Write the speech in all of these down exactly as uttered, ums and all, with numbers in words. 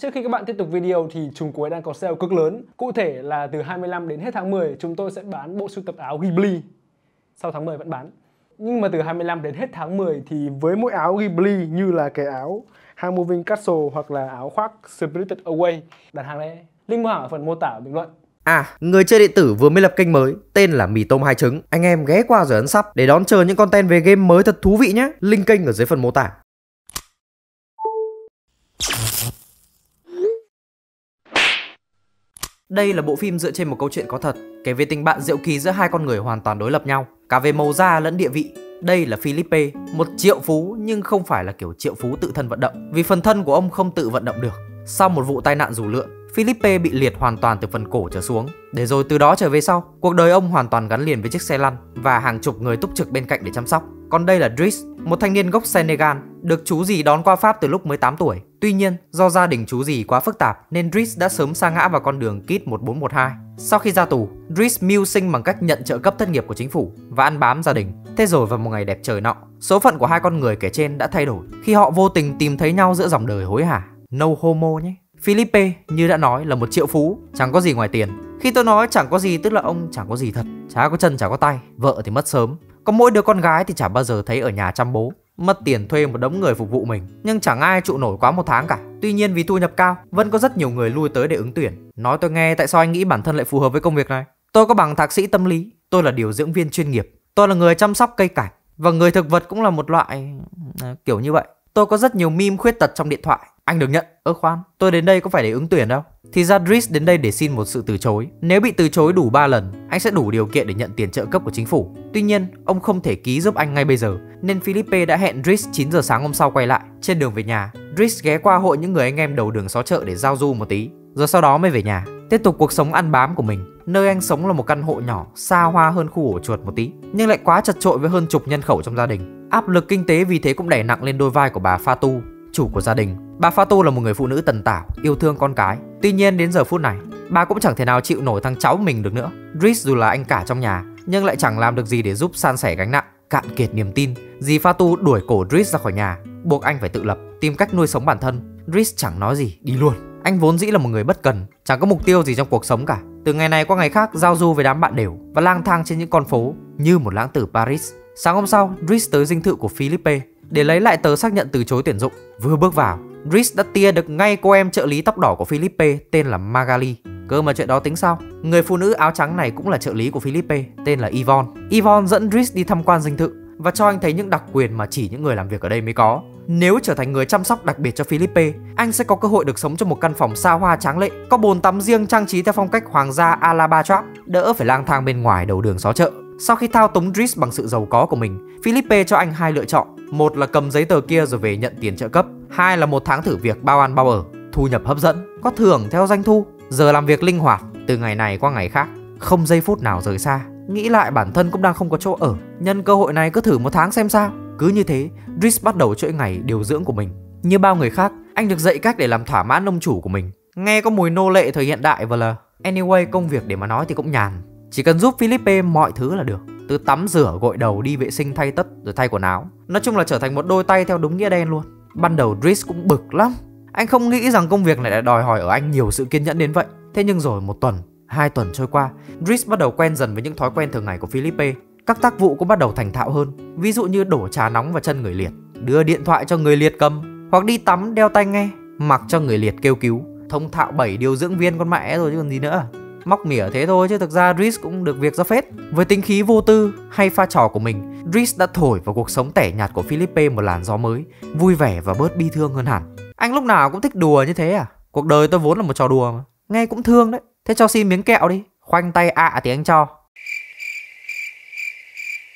Trước khi các bạn tiếp tục video thì chúng cuối đang có sale cực lớn. Cụ thể là từ hai mươi lăm đến hết tháng mười chúng tôi sẽ bán bộ sưu tập áo Ghibli. Sau tháng mười vẫn bán. Nhưng mà từ hai mươi lăm đến hết tháng mười thì với mỗi áo Ghibli như là cái áo Howl's Moving Castle hoặc là áo khoác Spirited Away, đặt hàng đây. Link mua hàng ở phần mô tả bình luận. À, người chơi điện tử vừa mới lập kênh mới tên là Mì Tôm Hai Trứng. Anh em ghé qua rồi ấn sub để đón chờ những content về game mới thật thú vị nhé. Link kênh ở dưới phần mô tả. Đây là bộ phim dựa trên một câu chuyện có thật, kể về tình bạn diệu kỳ giữa hai con người hoàn toàn đối lập nhau, cả về màu da lẫn địa vị. Đây là Philippe, một triệu phú nhưng không phải là kiểu triệu phú tự thân vận động, vì phần thân của ông không tự vận động được. Sau một vụ tai nạn rủ lượn, Philippe bị liệt hoàn toàn từ phần cổ trở xuống, để rồi từ đó trở về sau, cuộc đời ông hoàn toàn gắn liền với chiếc xe lăn và hàng chục người túc trực bên cạnh để chăm sóc. Còn đây là Driss, một thanh niên gốc Senegal, được chú dì đón qua Pháp từ lúc mới tám tuổi. Tuy nhiên, do gia đình chú dì quá phức tạp nên Driss đã sớm sa ngã vào con đường Kid một bốn một hai. Sau khi ra tù, Driss mưu sinh bằng cách nhận trợ cấp thất nghiệp của chính phủ và ăn bám gia đình. Thế rồi vào một ngày đẹp trời nọ, số phận của hai con người kể trên đã thay đổi khi họ vô tình tìm thấy nhau giữa dòng đời hối hả. No homo nhé. Philippe, như đã nói, là một triệu phú, chẳng có gì ngoài tiền. Khi tôi nói chẳng có gì tức là ông chẳng có gì thật, chả có chân chả có tay, vợ thì mất sớm. Có mỗi đứa con gái thì chả bao giờ thấy ở nhà chăm bố, mất tiền thuê một đống người phục vụ mình, nhưng chẳng ai trụ nổi quá một tháng cả. Tuy nhiên vì thu nhập cao, vẫn có rất nhiều người lui tới để ứng tuyển. Nói tôi nghe tại sao anh nghĩ bản thân lại phù hợp với công việc này. Tôi có bằng thạc sĩ tâm lý, tôi là điều dưỡng viên chuyên nghiệp, tôi là người chăm sóc cây cảnh, và người thực vật cũng là một loại... À, kiểu như vậy. Tôi có rất nhiều meme khuyết tật trong điện thoại. Anh được nhận. Ơ khoan, tôi đến đây có phải để ứng tuyển đâu. Thì ra Driss đến đây để xin một sự từ chối. Nếu bị từ chối đủ ba lần, anh sẽ đủ điều kiện để nhận tiền trợ cấp của chính phủ. Tuy nhiên, ông không thể ký giúp anh ngay bây giờ, nên Philippe đã hẹn Driss chín giờ sáng hôm sau quay lại. Trên đường về nhà, Driss ghé qua hội những người anh em đầu đường xó chợ để giao du một tí, rồi sau đó mới về nhà, tiếp tục cuộc sống ăn bám của mình. Nơi anh sống là một căn hộ nhỏ, xa hoa hơn khu ổ chuột một tí, nhưng lại quá chật chội với hơn chục nhân khẩu trong gia đình. Áp lực kinh tế vì thế cũng đè nặng lên đôi vai của bà Fatou, chủ của gia đình. Bà Fatou là một người phụ nữ tần tảo, yêu thương con cái. Tuy nhiên đến giờ phút này, bà cũng chẳng thể nào chịu nổi thằng cháu mình được nữa. Driss dù là anh cả trong nhà, nhưng lại chẳng làm được gì để giúp san sẻ gánh nặng. Cạn kiệt niềm tin, dì Fatou đuổi cổ Driss ra khỏi nhà, buộc anh phải tự lập, tìm cách nuôi sống bản thân. Driss chẳng nói gì, đi luôn. Anh vốn dĩ là một người bất cần, chẳng có mục tiêu gì trong cuộc sống cả. Từ ngày này qua ngày khác, giao du với đám bạn đều và lang thang trên những con phố như một lãng tử Paris. Sáng hôm sau, Driss tới dinh thự của Philippe để lấy lại tờ xác nhận từ chối tuyển dụng. Vừa bước vào, Driss đã tia được ngay cô em trợ lý tóc đỏ của Philippe tên là Magali. Cơ mà chuyện đó tính sao? Người phụ nữ áo trắng này cũng là trợ lý của Philippe tên là Yvonne. Yvonne dẫn Driss đi tham quan dinh thự và cho anh thấy những đặc quyền mà chỉ những người làm việc ở đây mới có. Nếu trở thành người chăm sóc đặc biệt cho Philippe, anh sẽ có cơ hội được sống trong một căn phòng xa hoa tráng lệ, có bồn tắm riêng trang trí theo phong cách hoàng gia Alaba Trap, đỡ phải lang thang bên ngoài đầu đường xó chợ. Sau khi thao túng Driss bằng sự giàu có của mình, Philippe cho anh hai lựa chọn. Một là cầm giấy tờ kia rồi về nhận tiền trợ cấp. Hai là một tháng thử việc bao ăn bao ở, thu nhập hấp dẫn, có thưởng theo doanh thu, giờ làm việc linh hoạt, từ ngày này qua ngày khác, không giây phút nào rời xa. Nghĩ lại bản thân cũng đang không có chỗ ở, nhân cơ hội này cứ thử một tháng xem sao. Cứ như thế, Driss bắt đầu chuỗi ngày điều dưỡng của mình. Như bao người khác, anh được dạy cách để làm thỏa mãn ông chủ của mình. Nghe có mùi nô lệ thời hiện đại và là anyway công việc để mà nói thì cũng nhàn. Chỉ cần giúp Philippe mọi thứ là được, từ tắm rửa, gội đầu, đi vệ sinh, thay tất rồi thay quần áo. Nói chung là trở thành một đôi tay theo đúng nghĩa đen luôn. Ban đầu Driss cũng bực lắm, anh không nghĩ rằng công việc này đã đòi hỏi ở anh nhiều sự kiên nhẫn đến vậy. Thế nhưng rồi một tuần, hai tuần trôi qua, Driss bắt đầu quen dần với những thói quen thường ngày của Philippe. Các tác vụ cũng bắt đầu thành thạo hơn, ví dụ như đổ trà nóng vào chân người liệt, đưa điện thoại cho người liệt cầm, hoặc đi tắm đeo tai nghe, mặc cho người liệt kêu cứu. Thông thạo bảy điều dưỡng viên con mẹ rồi chứ còn gì nữa. Móc mỉa thế thôi chứ thực ra Driss cũng được việc ra phết. Với tính khí vô tư hay pha trò của mình, Driss đã thổi vào cuộc sống tẻ nhạt của Philippe một làn gió mới, vui vẻ và bớt bi thương hơn hẳn. Anh lúc nào cũng thích đùa như thế à? Cuộc đời tôi vốn là một trò đùa mà. Nghe cũng thương đấy. Thế cho xin miếng kẹo đi. Khoanh tay ạ à thì anh cho.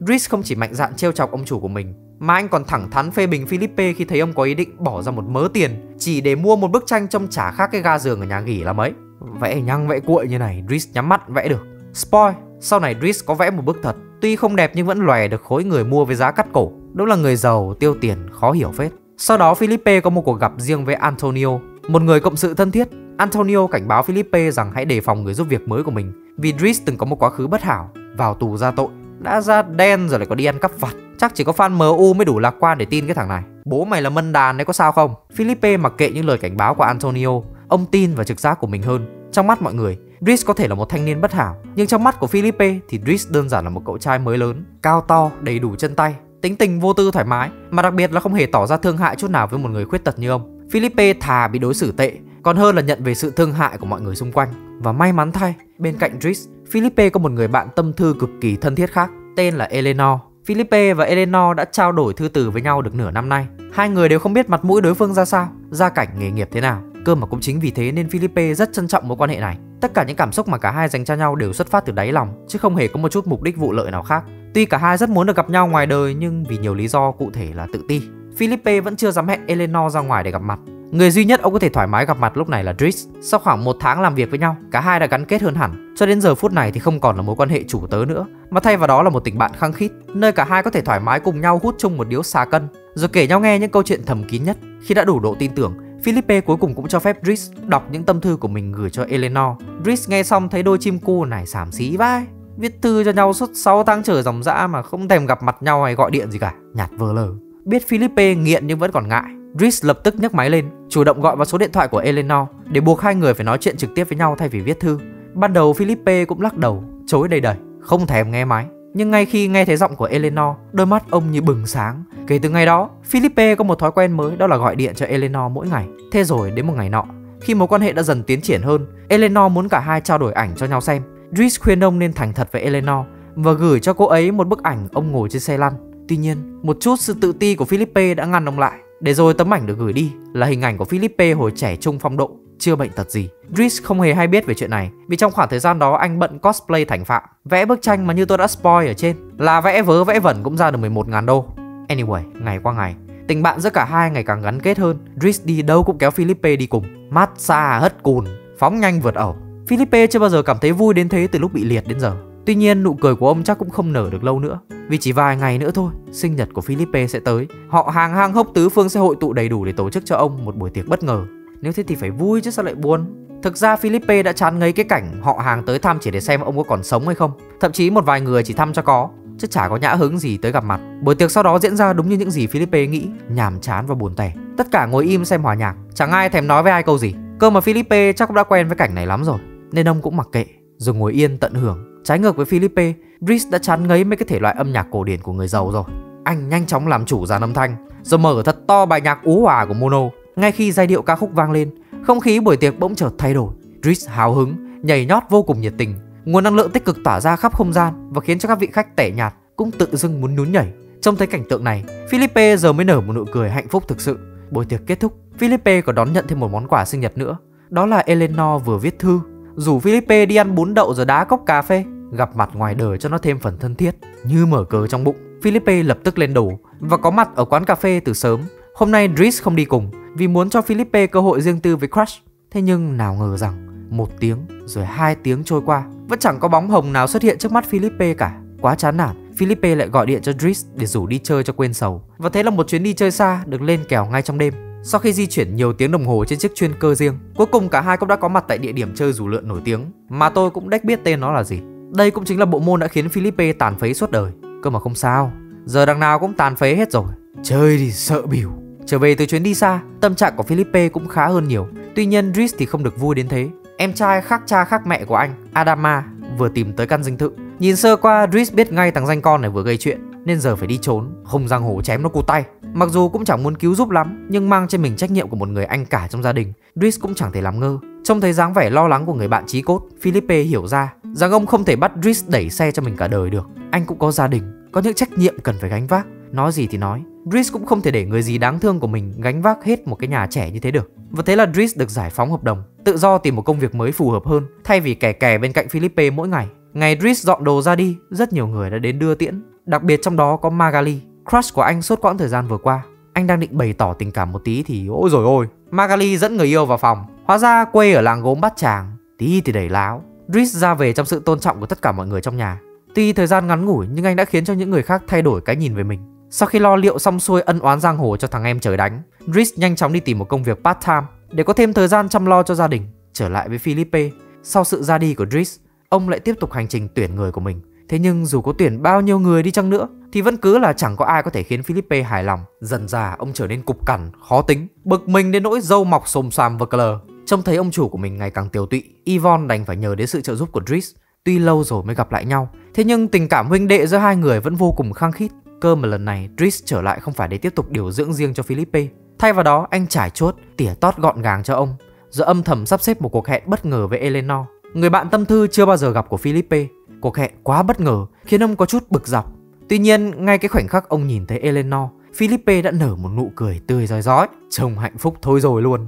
Driss không chỉ mạnh dạn trêu chọc ông chủ của mình, mà anh còn thẳng thắn phê bình Philippe khi thấy ông có ý định bỏ ra một mớ tiền chỉ để mua một bức tranh trông chả khác cái ga giường ở nhà nghỉ là mấy. Vẽ nhăng vẽ cuội như này, Driss nhắm mắt vẽ được. Spoil, sau này Driss có vẽ một bức thật, tuy không đẹp nhưng vẫn lòe được khối người mua với giá cắt cổ. Đúng là người giàu tiêu tiền khó hiểu phết. Sau đó Philippe có một cuộc gặp riêng với Antonio, một người cộng sự thân thiết. Antonio cảnh báo Philippe rằng hãy đề phòng người giúp việc mới của mình, vì Driss từng có một quá khứ bất hảo, vào tù ra tội. Đã ra đen rồi lại có đi ăn cắp vặt. Chắc chỉ có fan em u mới đủ lạc quan để tin cái thằng này. Bố mày là mân đàn đấy có sao không? Philippe mặc kệ những lời cảnh báo của Antonio. Ông tin vào trực giác của mình hơn. Trong mắt mọi người, Driss có thể là một thanh niên bất hảo, nhưng trong mắt của Philippe thì Driss đơn giản là một cậu trai mới lớn, cao to, đầy đủ chân tay, tính tình vô tư thoải mái, mà đặc biệt là không hề tỏ ra thương hại chút nào với một người khuyết tật như ông. Philippe thà bị đối xử tệ còn hơn là nhận về sự thương hại của mọi người xung quanh. Và may mắn thay, bên cạnh Driss, Philippe có một người bạn tâm thư cực kỳ thân thiết khác, tên là Eleanor. Philippe và Eleanor đã trao đổi thư từ với nhau được nửa năm nay. Hai người đều không biết mặt mũi đối phương ra sao, gia cảnh nghề nghiệp thế nào. Cơ mà cũng chính vì thế nên Philippe rất trân trọng mối quan hệ này. Tất cả những cảm xúc mà cả hai dành cho nhau đều xuất phát từ đáy lòng, chứ không hề có một chút mục đích vụ lợi nào khác. Tuy cả hai rất muốn được gặp nhau ngoài đời, nhưng vì nhiều lý do cụ thể là tự ti, Philippe vẫn chưa dám hẹn Eleanor ra ngoài để gặp mặt. Người duy nhất ông có thể thoải mái gặp mặt lúc này là Driss. Sau khoảng một tháng làm việc với nhau, cả hai đã gắn kết hơn hẳn. Cho đến giờ phút này thì không còn là mối quan hệ chủ tớ nữa, mà thay vào đó là một tình bạn khăng khít, nơi cả hai có thể thoải mái cùng nhau hút chung một điếu xà cân, rồi kể nhau nghe những câu chuyện thầm kín nhất. Khi đã đủ độ tin tưởng, Philippe cuối cùng cũng cho phép Driss đọc những tâm thư của mình gửi cho Eleanor. Driss nghe xong thấy đôi chim cu này xàm xí vai, viết thư cho nhau suốt sáu tháng trời dòng dã mà không thèm gặp mặt nhau hay gọi điện gì cả, nhạt vờ lờ. Biết Philippe nghiện nhưng vẫn còn ngại, Driss lập tức nhấc máy lên, chủ động gọi vào số điện thoại của Eleanor để buộc hai người phải nói chuyện trực tiếp với nhau thay vì viết thư. Ban đầu Philippe cũng lắc đầu, chối đầy đầy, không thèm nghe máy. Nhưng ngay khi nghe thấy giọng của Eleanor, đôi mắt ông như bừng sáng. Kể từ ngày đó, Philippe có một thói quen mới, đó là gọi điện cho Eleanor mỗi ngày. Thế rồi đến một ngày nọ, khi mối quan hệ đã dần tiến triển hơn, Eleanor muốn cả hai trao đổi ảnh cho nhau xem. Driss khuyên ông nên thành thật với Eleanor và gửi cho cô ấy một bức ảnh ông ngồi trên xe lăn. Tuy nhiên, một chút sự tự ti của Philippe đã ngăn ông lại. Để rồi tấm ảnh được gửi đi là hình ảnh của Philippe hồi trẻ trung phong độ, chưa bệnh tật gì. Driss không hề hay biết về chuyện này, vì trong khoảng thời gian đó anh bận cosplay thành Phạm, vẽ bức tranh mà như tôi đã spoil ở trên, là vẽ vớ vẽ vẩn cũng ra được mười một nghìn đô. Anyway, ngày qua ngày, tình bạn giữa cả hai ngày càng gắn kết hơn. Driss đi đâu cũng kéo Philippe đi cùng, mát xa hất cùn, phóng nhanh vượt ẩu. Philippe chưa bao giờ cảm thấy vui đến thế từ lúc bị liệt đến giờ. Tuy nhiên nụ cười của ông chắc cũng không nở được lâu nữa, vì chỉ vài ngày nữa thôi, sinh nhật của Philippe sẽ tới. Họ hàng hang hốc tứ phương sẽ hội tụ đầy đủ để tổ chức cho ông một buổi tiệc bất ngờ. Nếu thế thì phải vui chứ sao lại buồn. Thực ra Philippe đã chán ngấy cái cảnh họ hàng tới thăm chỉ để xem ông có còn sống hay không. Thậm chí một vài người chỉ thăm cho có, chứ chả có nhã hứng gì tới gặp mặt. Buổi tiệc sau đó diễn ra đúng như những gì Philippe nghĩ, nhàm chán và buồn tẻ. Tất cả ngồi im xem hòa nhạc, chẳng ai thèm nói với ai câu gì. Cơ mà Philippe chắc cũng đã quen với cảnh này lắm rồi, nên ông cũng mặc kệ, rồi ngồi yên tận hưởng. Trái ngược với Philippe, Driss đã chán ngấy mấy cái thể loại âm nhạc cổ điển của người giàu rồi. Anh nhanh chóng làm chủ dàn âm thanh, rồi mở thật to bài nhạc ú hòa của Mono. Ngay khi giai điệu ca khúc vang lên, không khí buổi tiệc bỗng chợt thay đổi. Driss hào hứng, nhảy nhót vô cùng nhiệt tình. Nguồn năng lượng tích cực tỏa ra khắp không gian và khiến cho các vị khách tẻ nhạt cũng tự dưng muốn nhún nhảy. Trông thấy cảnh tượng này, Philippe giờ mới nở một nụ cười hạnh phúc thực sự. Buổi tiệc kết thúc, Philippe còn đón nhận thêm một món quà sinh nhật nữa, đó là Eleanor vừa viết thư rủ Philippe đi ăn bún đậu rồi đá cốc cà phê, gặp mặt ngoài đời cho nó thêm phần thân thiết. Như mở cờ trong bụng, Philippe lập tức lên đồ và có mặt ở quán cà phê từ sớm. Hôm nay Driss không đi cùng vì muốn cho Philippe cơ hội riêng tư với crush. Thế nhưng nào ngờ rằng một tiếng rồi hai tiếng trôi qua, vẫn chẳng có bóng hồng nào xuất hiện trước mắt Philippe cả. Quá chán nản, Philippe lại gọi điện cho Driss để rủ đi chơi cho quên sầu. Và thế là một chuyến đi chơi xa được lên kèo ngay trong đêm. Sau khi di chuyển nhiều tiếng đồng hồ trên chiếc chuyên cơ riêng, cuối cùng cả hai cũng đã có mặt tại địa điểm chơi dù lượn nổi tiếng mà tôi cũng đếch biết tên nó là gì. Đây cũng chính là bộ môn đã khiến Philippe tàn phế suốt đời. Cơ mà không sao, giờ đằng nào cũng tàn phế hết rồi. Chơi thì sợ bỉu. Trở về từ chuyến đi xa, tâm trạng của Philippe cũng khá hơn nhiều. Tuy nhiên Driss thì không được vui đến thế. Em trai khác cha khác mẹ của anh, Adama, vừa tìm tới căn dinh thự. Nhìn sơ qua, Driss biết ngay thằng danh con này vừa gây chuyện, nên giờ phải đi trốn, không giang hồ chém nó cụt tay. Mặc dù cũng chẳng muốn cứu giúp lắm, nhưng mang trên mình trách nhiệm của một người anh cả trong gia đình, Driss cũng chẳng thể làm ngơ. Trông thấy dáng vẻ lo lắng của người bạn chí cốt, Philippe hiểu ra rằng ông không thể bắt Driss đẩy xe cho mình cả đời được. Anh cũng có gia đình, có những trách nhiệm cần phải gánh vác. Nói gì thì nói, Driss cũng không thể để người gì đáng thương của mình gánh vác hết một cái nhà trẻ như thế được. Và thế là Driss được giải phóng hợp đồng, tự do tìm một công việc mới phù hợp hơn, thay vì kè kè bên cạnh Philippe mỗi ngày. Ngày Driss dọn đồ ra đi, rất nhiều người đã đến đưa tiễn, đặc biệt trong đó có Magali, crush của anh suốt quãng thời gian vừa qua. Anh đang định bày tỏ tình cảm một tí thì ôi rồi ôi, Magali dẫn người yêu vào phòng. Hóa ra quê ở làng gốm Bát Tràng, tí thì đầy láo. Driss ra về trong sự tôn trọng của tất cả mọi người trong nhà. Tuy thời gian ngắn ngủi nhưng anh đã khiến cho những người khác thay đổi cái nhìn về mình. Sau khi lo liệu xong xuôi ân oán giang hồ cho thằng em trời đánh, Driss nhanh chóng đi tìm một công việc part time để có thêm thời gian chăm lo cho gia đình. Trở lại với Philippe, sau sự ra đi của Driss, ông lại tiếp tục hành trình tuyển người của mình. Thế nhưng dù có tuyển bao nhiêu người đi chăng nữa thì vẫn cứ là chẳng có ai có thể khiến Philippe hài lòng. Dần dà ông trở nên cục cằn, khó tính, bực mình đến nỗi râu mọc xồm xoàm vờ cờ. Trông thấy ông chủ của mình ngày càng tiều tụy, Yvonne đành phải nhờ đến sự trợ giúp của Dries. Tuy lâu rồi mới gặp lại nhau, thế nhưng tình cảm huynh đệ giữa hai người vẫn vô cùng khăng khít. Cơ mà lần này Dries trở lại không phải để tiếp tục điều dưỡng riêng cho Philippe. Thay vào đó, anh trải chuốt, tỉa tót gọn gàng cho ông, rồi âm thầm sắp xếp một cuộc hẹn bất ngờ với Eleanor, người bạn tâm thư chưa bao giờ gặp của Philippe. Cuộc hẹn quá bất ngờ khiến ông có chút bực dọc. Tuy nhiên, ngay cái khoảnh khắc ông nhìn thấy Eleanor, Philippe đã nở một nụ cười tươi rói rói, trông hạnh phúc thôi rồi luôn.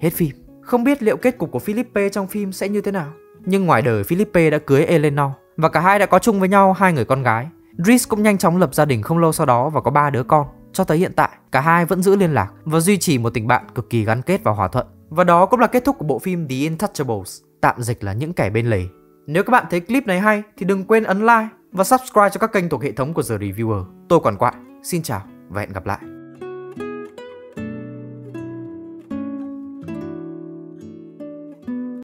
Hết phim. Không biết liệu kết cục của Philippe trong phim sẽ như thế nào, nhưng ngoài đời Philippe đã cưới Eleanor và cả hai đã có chung với nhau hai người con gái. Dries cũng nhanh chóng lập gia đình không lâu sau đó và có ba đứa con. Cho tới hiện tại, cả hai vẫn giữ liên lạc và duy trì một tình bạn cực kỳ gắn kết và hòa thuận. Và đó cũng là kết thúc của bộ phim The Intouchables, tạm dịch là Những Kẻ Bên Lề. Nếu các bạn thấy clip này hay thì đừng quên ấn like và subscribe cho các kênh thuộc hệ thống của The Reviewer. Tôi còn Quại, xin chào và hẹn gặp lại.